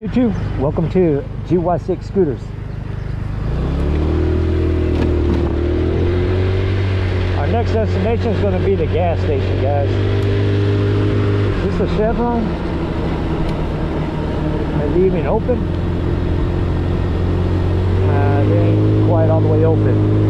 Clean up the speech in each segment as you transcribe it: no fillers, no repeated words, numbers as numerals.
YouTube, welcome to GY6 Scooters. Our next destination is going to be the gas station, guys. Is this a Chevron? Is it even open? It ain't quite all the way open.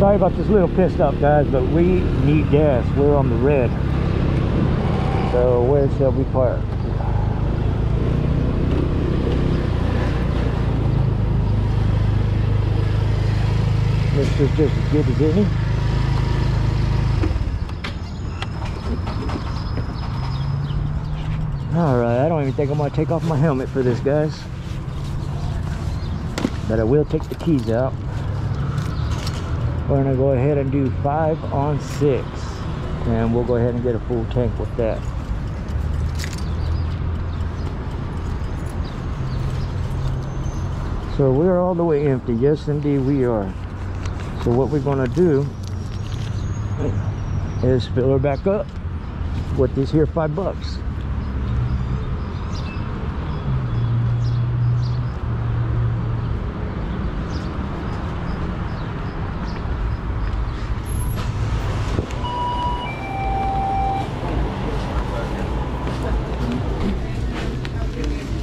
Sorry about this little pissed up, guys, but we need gas. We're on the red. So where shall we park? This is just as good as any. Alright, I don't even think I'm going to take off my helmet for this, guys. But I will take the keys out. We're gonna go ahead and do 5 on 6, and we'll go ahead and get a full tank with that. So we're all the way empty. Yes, indeed we are. So what we're gonna do is fill her back up with these here $5.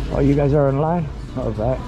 Oh, you guys are in line? All right.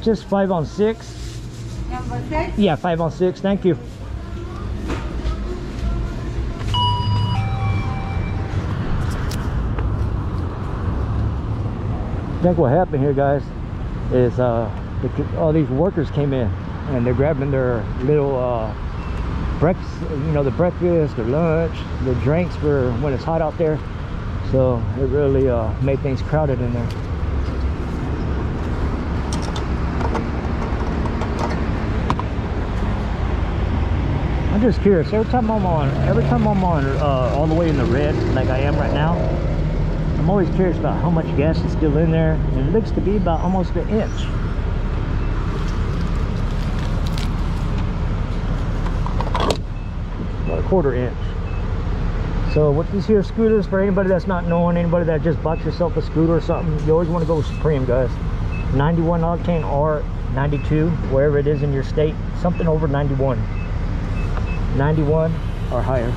Just 5 on 6. Number 6? Yeah, 5 on 6. Thank you. I think what happened here, guys, is all these workers came in and they're grabbing their little breakfast, you know, the breakfast, their lunch, their drinks for when it's hot out there. So it really made things crowded in there. I'm just curious. Every time I'm on all the way in the red, like I am right now, I'm always curious about how much gas is still in there, and it looks to be about almost an inch. About a quarter inch. So with these here scooters, for anybody that's not knowing, anybody that just bought yourself a scooter or something, you always want to go supreme, guys. 91 octane or 92, wherever it is in your state, something over 91. 91 or higher.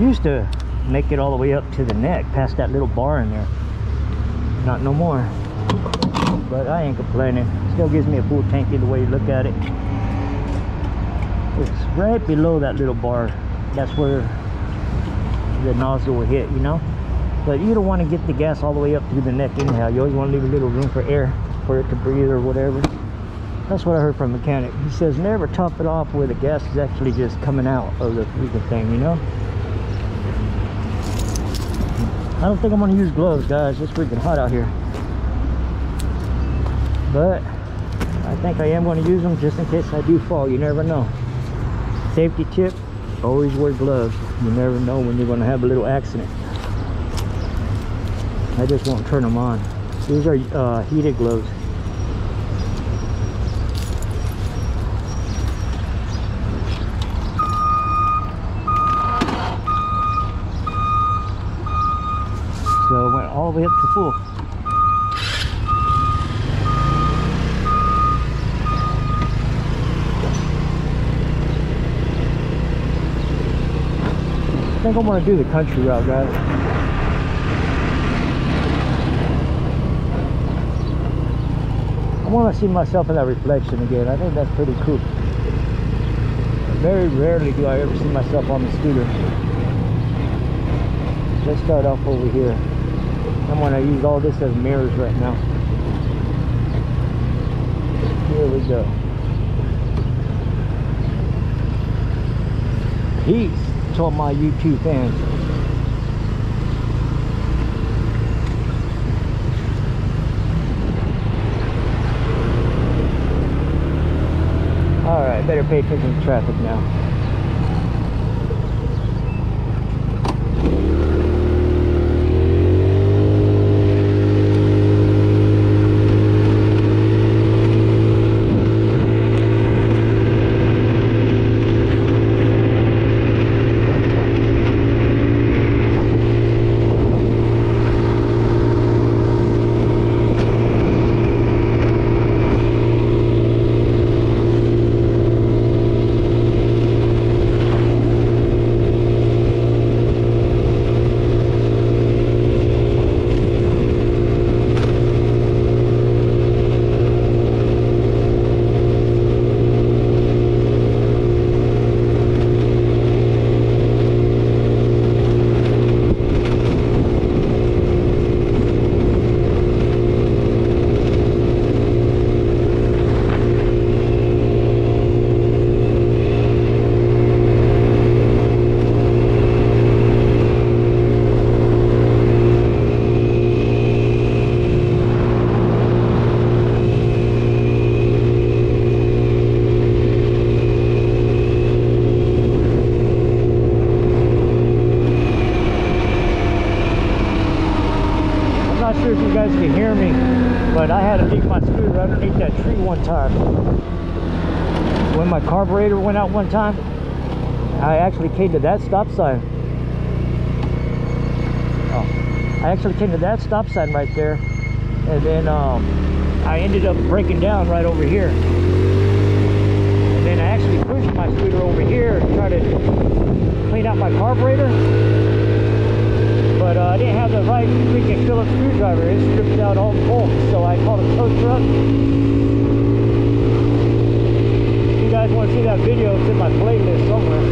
Used to make it all the way up to the neck, past that little bar in there. Not no more, but I ain't complaining. Still gives me a full tank either way you look at it. It's right below that little bar. That's where the nozzle will hit, you know. But you don't want to get the gas all the way up through the neck anyhow. You always want to leave a little room for air, for it to breathe or whatever. That's what I heard from a mechanic. He says never top it off where the gas is actually just coming out of the freaking thing, you know. I don't think I'm gonna use gloves, guys. It's freaking hot out here. But I think I am gonna use them just in case I do fall. You never know. Safety tip, always wear gloves. You never know when you're gonna have a little accident. I just won't turn them on. These are heated gloves. So it went all the way up to full. I think I'm gonna do the country route, guys. I wanna see myself in that reflection again. I think that's pretty cool. Very rarely do I ever see myself on the scooter. Let's start off over here. I'm going to use all this as mirrors right now. Here we go. Peace to all my YouTube fans. Alright, better pay attention to traffic now. One time I actually came to that stop sign. Oh, I actually came to that stop sign right there, and then I ended up breaking down right over here. And then I actually pushed my scooter over here and tried to clean out my carburetor, but I didn't have the right freaking Phillips screwdriver. It stripped out all the bolts, so I called a tow truck. If you want to see that video, it's in my playlist somewhere.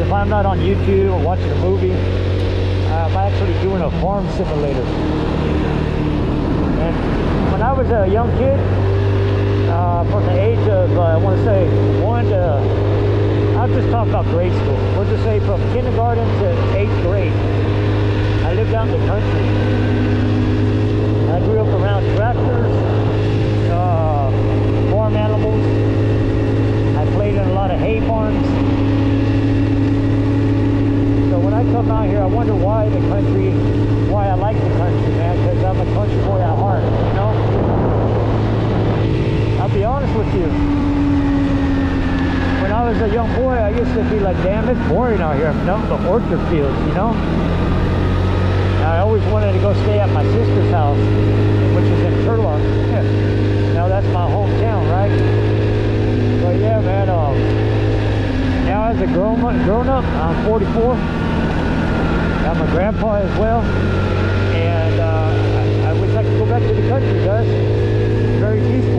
If I'm not on YouTube or watching a movie, I'm actually doing a farm simulator. And when I was a young kid, from the age of, I want to say, 1 to, I'll just talk about grade school. We'll just say from kindergarten to 8th grade, I lived out in the country. I grew up around tractors, farm animals. I played in a lot of hay barns. When I come out here, I wonder why the country, why I like the country, man, because I'm a country boy at heart, you know? I'll be honest with you. I was a young boy, I used to be like, damn, it's boring out here. Down in the orchard fields, you know? And I always wanted to go stay at my sister's house, which is in Turlock. Yeah. Now that's my hometown, right? But yeah, man, now as a grown up, I'm 44. I'm a grandpa as well. And I wish I could go back to the country, guys. It's very peaceful.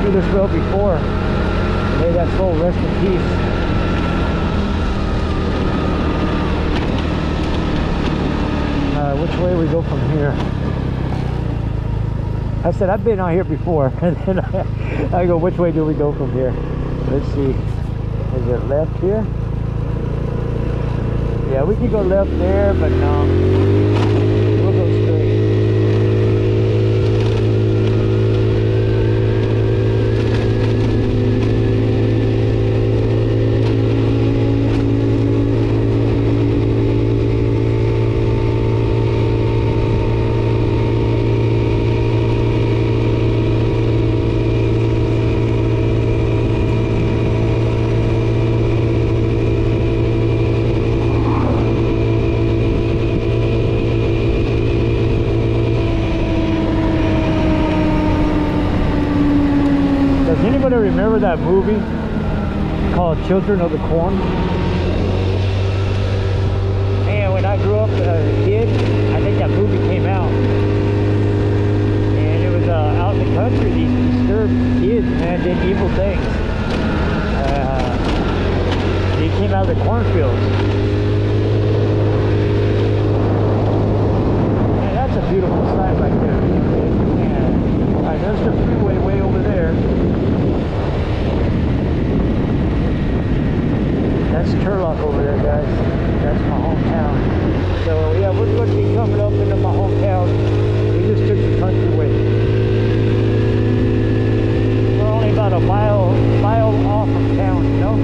Through this road before. May that soul rest in peace. Which way we go from here? I said I've been out here before, and then I go, which way do we go from here? Let's see. Is it left here? Yeah, we can go left there, but no. Remember that movie called Children of the Corn? Man, when I grew up as a kid, I think that movie came out. And it was out in the country, these disturbed kids, man, did evil things. They came out of the cornfields. Man, that's a beautiful sight right there. Man. All right, there's the freeway way over there. That's Turlock over there, guys. That's my hometown. So yeah, we're going to be coming up into my hometown. We just took the country way. We're only about a mile off of town, you know?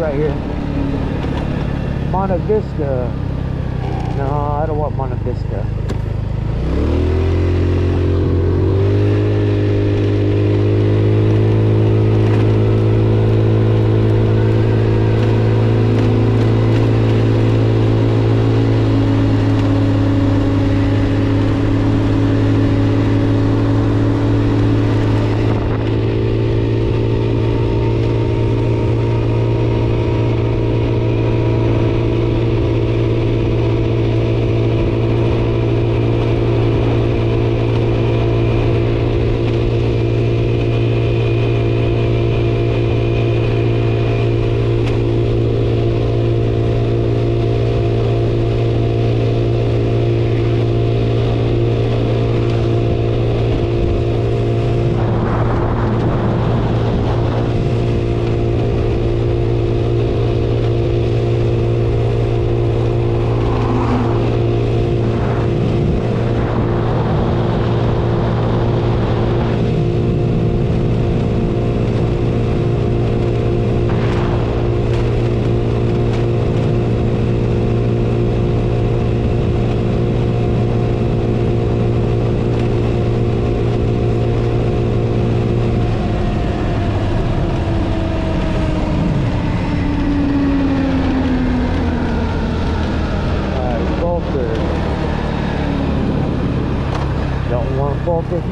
Right here. Monta Vista. No, I don't want Monta Vista.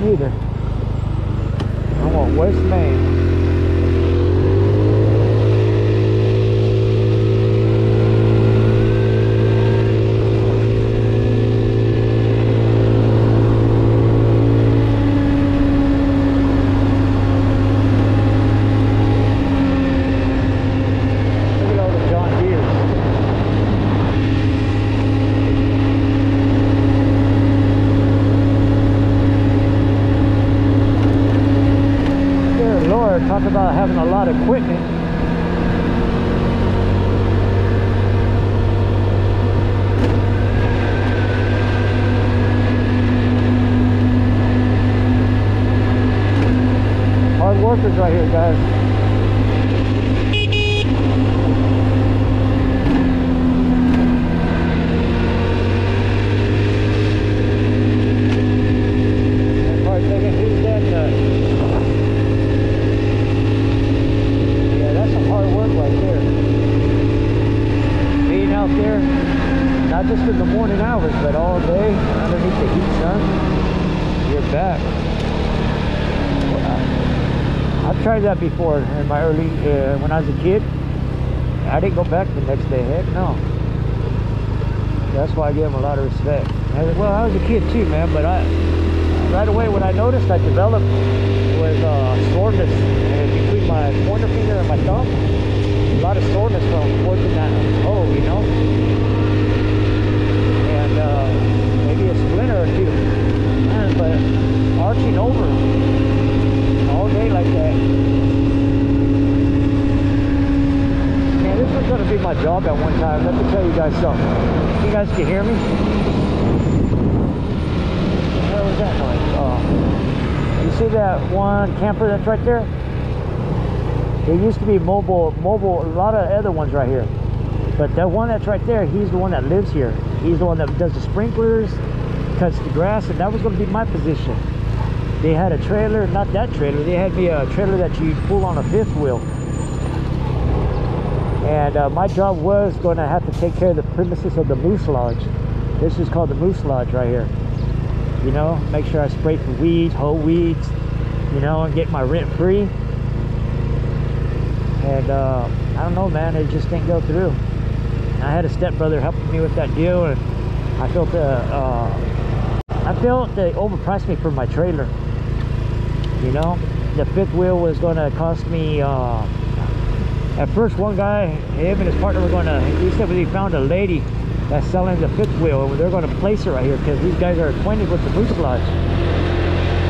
Either. I want West Main. without having a lot of equipment. Hard workers right here, guys. That before in my early when I was a kid, I didn't go back the next day. Heck no. That's why I give them a lot of respect. Well, I was a kid too, man, but I right away when I noticed, I developed with soreness between my pointer finger and my thumb. A lot of soreness from working that hole, you know, and maybe a splinter or two, man, but arching over all day like that. Man, this was gonna be my job at one time. Let me tell you guys something. You guys can hear me? What was that noise? Oh. You see that one camper that's right there? There used to be a lot of other ones right here. But that one that's right there, he's the one that lives here. He's the one that does the sprinklers, cuts the grass, and that was gonna be my position. They had a trailer, not that trailer, they had me a trailer that you pull on a fifth wheel. And my job was going to have to take care of the premises of the moose lodge. This is called the moose lodge right here. You know, make sure I spray for weeds, hoe weeds, you know, and get my rent free. And I don't know, man, it just didn't go through. I had a stepbrother helping me with that deal, and I felt they overpriced me for my trailer. You know, the fifth wheel was going to cost me, at first one guy, him and his partner were going to, he said he found a lady that's selling the fifth wheel. They're going to place her right here because these guys are acquainted with the moose lodge.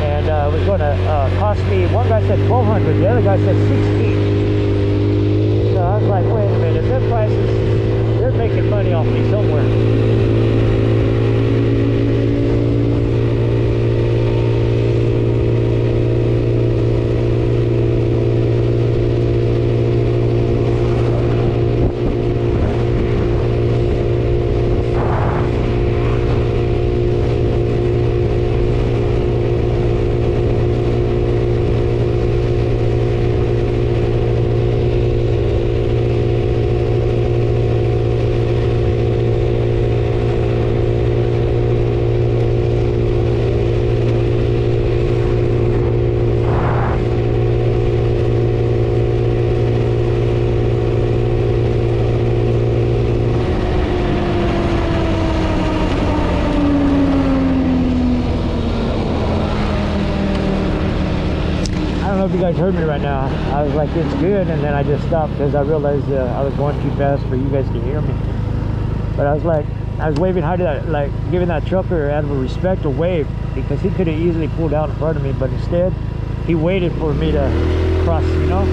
And it was going to cost me, one guy said $1,200, the other guy said $1,600. So I was like, wait a minute, their prices, they're making money off me somewhere. You guys heard me right now. I was like, it's good, and then I just stopped because I realized I was going too fast for you guys to hear me. But I was like, I was waving hi to that, like giving that trucker out of a respect a wave, because he could have easily pulled out in front of me, but instead he waited for me to cross, you know.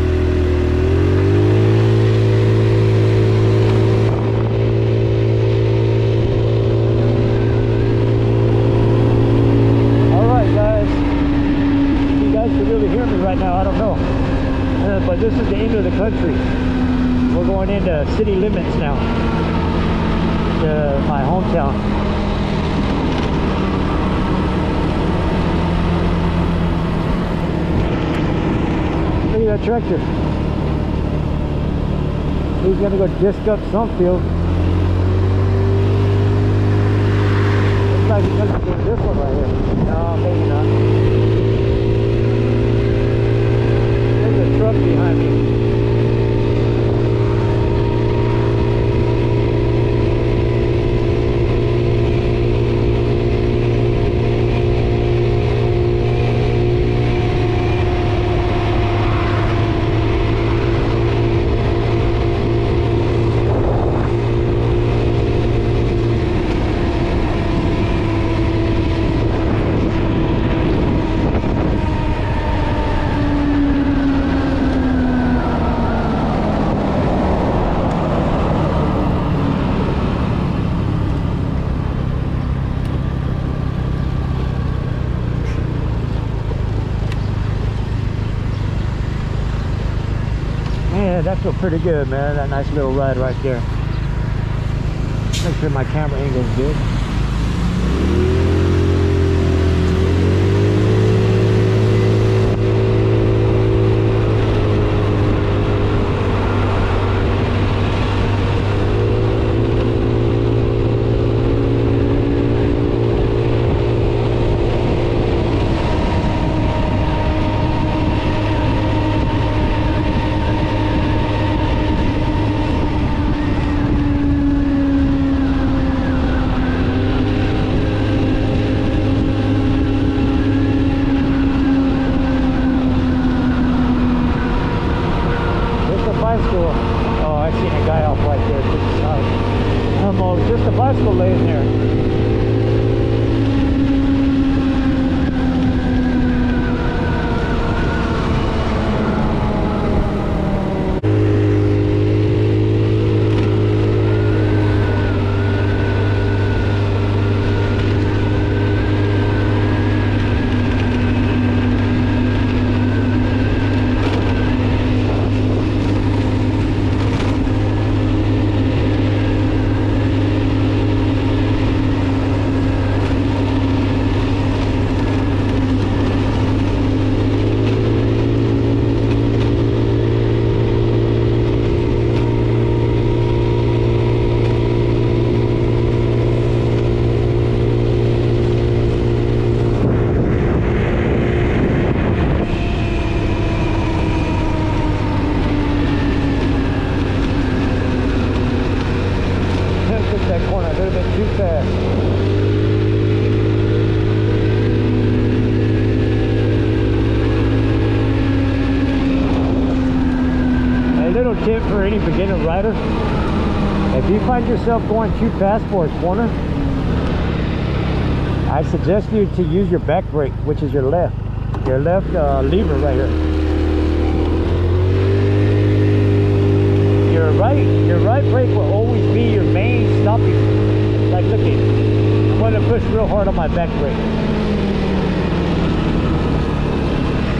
This is the end of the country. We're going into city limits now, to my hometown. Look at that tractor. He's gonna go disc up some field. Looks like he's gonna do this one right here. No, maybe not. Truck behind me. Man, that felt pretty good, man. That nice little ride right there. Make sure my camera angle's good. Tip for any beginner rider: if you find yourself going too fast for a corner, I suggest you to use your back brake, which is your left lever right here. Your right brake will always be your main stopping. Like, look at it, I'm going to push real hard on my back brake,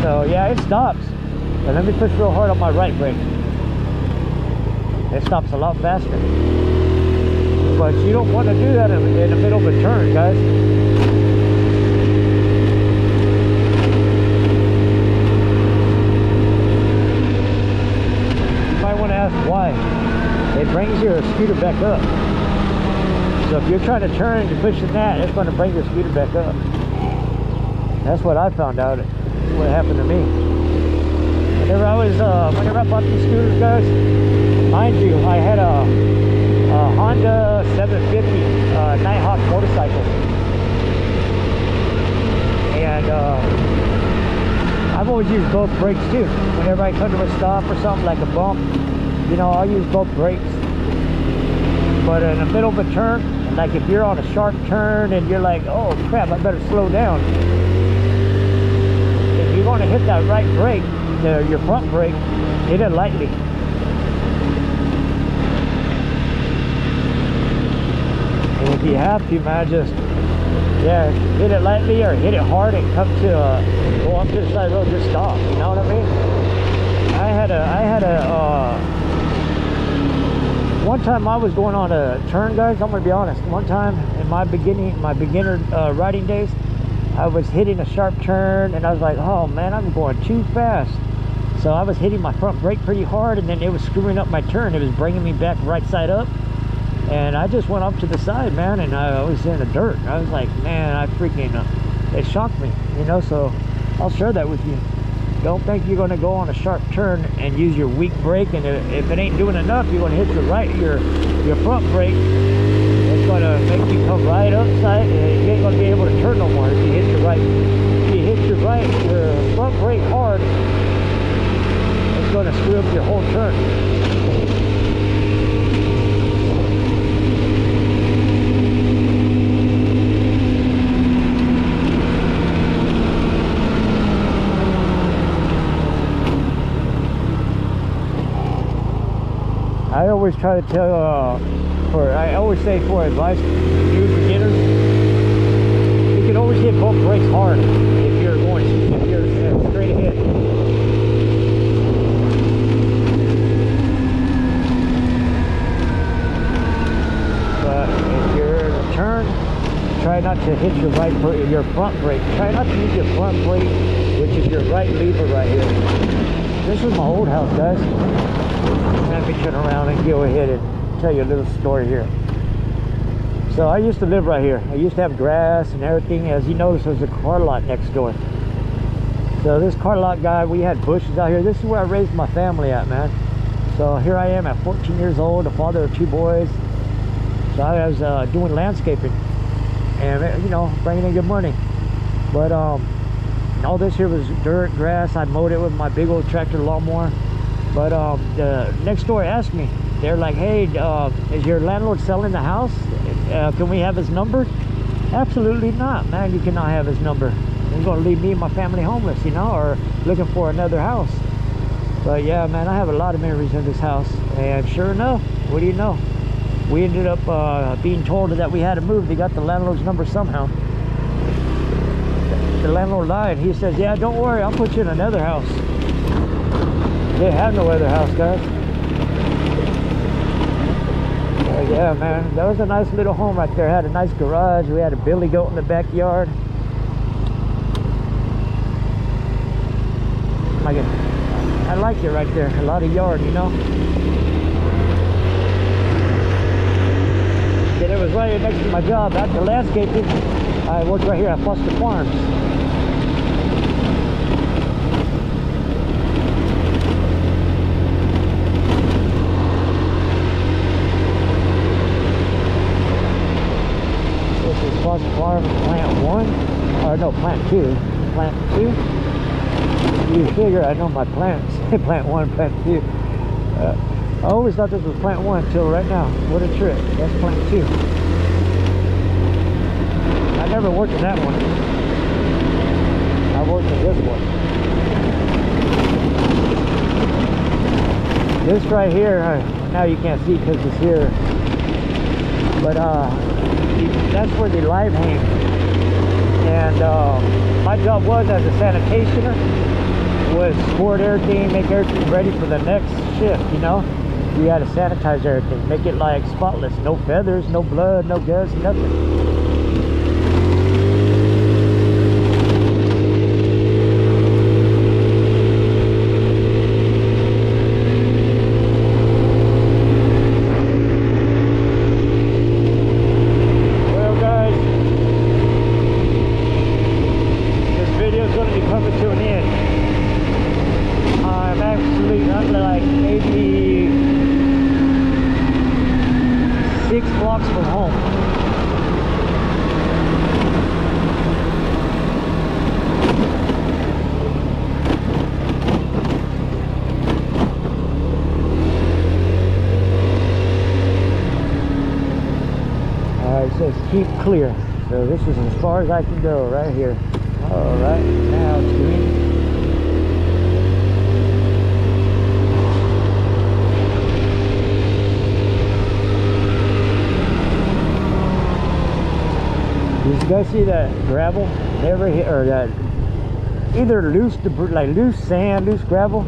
so yeah, it stops. And let me push real hard on my right brake. It stops a lot faster. But you don't want to do that in the middle of a turn, guys. You might want to ask why. It brings your scooter back up. So if you're trying to turn and you're pushing that, it's going to bring your scooter back up. That's what I found out. That's what happened to me. Whenever I bought these scooters, guys, mind you, I had a Honda 750 Nighthawk motorcycle, and I've always used both brakes too. Whenever I come to a stop or something like a bump, you know, I'll use both brakes. But in the middle of a turn, like if you're on a sharp turn and you're like, oh crap, I better slow down, if you're going to hit that right brake, your front brake, hit it lightly. If you have to, man, just, yeah, hit it lightly or hit it hard and come to go up this side road, just stop. You know what I mean? One time I was going on a turn, guys. I'm gonna be honest. One time in my beginner riding days, I was hitting a sharp turn and I was like, oh man, I'm going too fast. So I was hitting my front brake pretty hard, and then it was screwing up my turn. It was bringing me back right side up. And I just went off to the side, man, and I was in the dirt. I was like, man, I freaking, it shocked me, you know, so I'll share that with you. Don't think you're going to go on a sharp turn and use your weak brake, and if it ain't doing enough, you're going to hit your front brake. It's going to make you come right upside, and you ain't going to be able to turn no more if you hit your right. If you hit your front brake hard, it's going to screw up your whole turn. I always try to tell, I always say for advice to new beginners, you can always hit both brakes hard if you're straight ahead. not to hit your right brake, your front brake. Try not to use your front brake, which is your right lever right here. This is my old house, guys. Let me turn around and go ahead and tell you a little story here. So I used to live right here. I used to have grass and everything. As you notice, there's a car lot next door. So this car lot guy, we had bushes out here. This is where I raised my family at, man. So here I am at 14 years old, a father of two boys. So I was doing landscaping and, you know, bringing in good money. But all this here was dirt, grass. I mowed it with my big old tractor lawnmower. But the next door asked me, they're like, hey, is your landlord selling the house? Can we have his number? Absolutely not, man. You cannot have his number. He's gonna leave me and my family homeless, you know, or looking for another house. But yeah, man, I have a lot of memories in this house. And sure enough, what do you know? We ended up being told that we had to move. They got the landlord's number somehow. The landlord lied. He says, yeah, don't worry, I'll put you in another house. They have no other house, guys. But yeah, man, that was a nice little home right there. Had a nice garage. We had a billy goat in the backyard. I like it right there. A lot of yard, you know. It was right here next to my job. After landscaping, I worked right here at Foster Farms. This is Foster Farms Plant 1, or no, Plant 2. Plant 2. You figure I know my plants. Plant 1, Plant 2. I always thought this was Plant 1 until right now. What a trick. That's Plant 2. I never worked in that one. I worked in this one. This right here, now you can't see because it's here. But that's where the live hang. And my job was as a sanitationer, was squirt everything, make everything ready for the next shift, you know. We had to sanitize everything, make it like spotless, no feathers, no blood, no guts, nothing. Well, guys, this video is going to be coming to an end. I'm actually like maybe 6 blocks from home. Alright, it says keep clear. So this is as far as I can go right here. Alright, now it's green. Did you guys see that gravel? Never hit, or that either loose debris, like loose sand, loose gravel.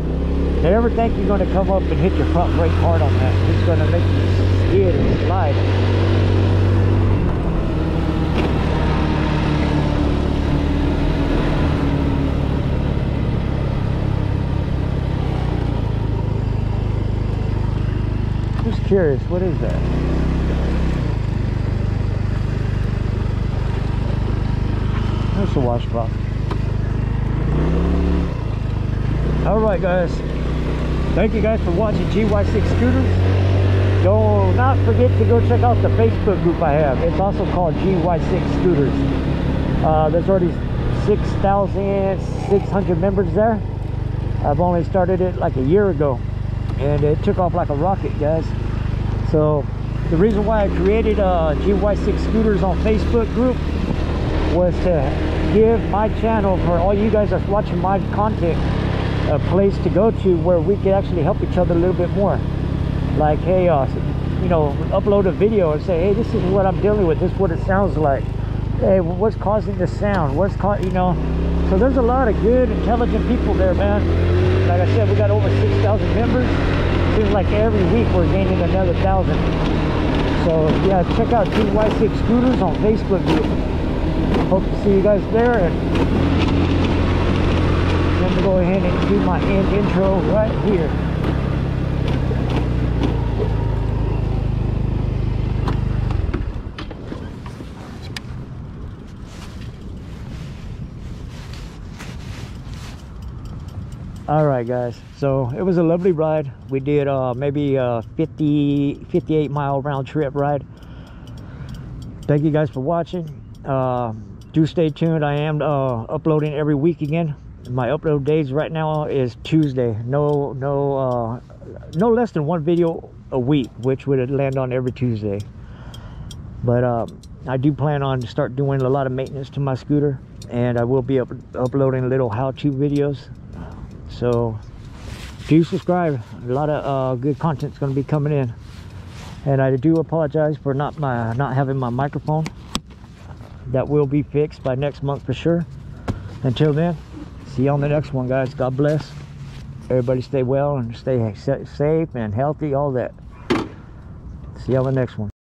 Never think you're going to come up and hit your front brake hard on that. It's going to make you skid and slide. Just curious, what is that? That's a washcloth. Alright, guys. Thank you guys for watching GY6 Scooters. Do not forget to go check out the Facebook group I have. It's also called GY6 Scooters. There's already 6,600 members there. I've only started it like a year ago. And it took off like a rocket, guys. So, the reason why I created GY6 Scooters on Facebook group was to give my channel, for all you guys that's watching my content, a place to go to where we can actually help each other a little bit more. Like, hey, you know, upload a video and say, hey, this is what I'm dealing with, this is what it sounds like. Hey, what's causing the sound? What's you know? So there's a lot of good, intelligent people there, man. Like I said, we got over 6,000 members. Seems like every week we're gaining another 1,000. So yeah, check out GY6 Scooters on Facebook group. hope to see you guys there. And I'm going to go ahead and do my end intro right here. All right guys, so it was a lovely ride. We did maybe a 58 mile round trip ride. Thank you guys for watching. Do stay tuned. I am uploading every week again. My upload days right now is Tuesday. No less than one video a week, which would land on every Tuesday. But I do plan on to start doing a lot of maintenance to my scooter, and I will be uploading little how-to videos. So do subscribe. A lot of good content's going to be coming in. And I do apologize for not having my microphone. That will be fixed by next month for sure. Until then, see you on the next one, guys. God bless. Everybody stay well and stay safe and healthy, all that. See you on the next one.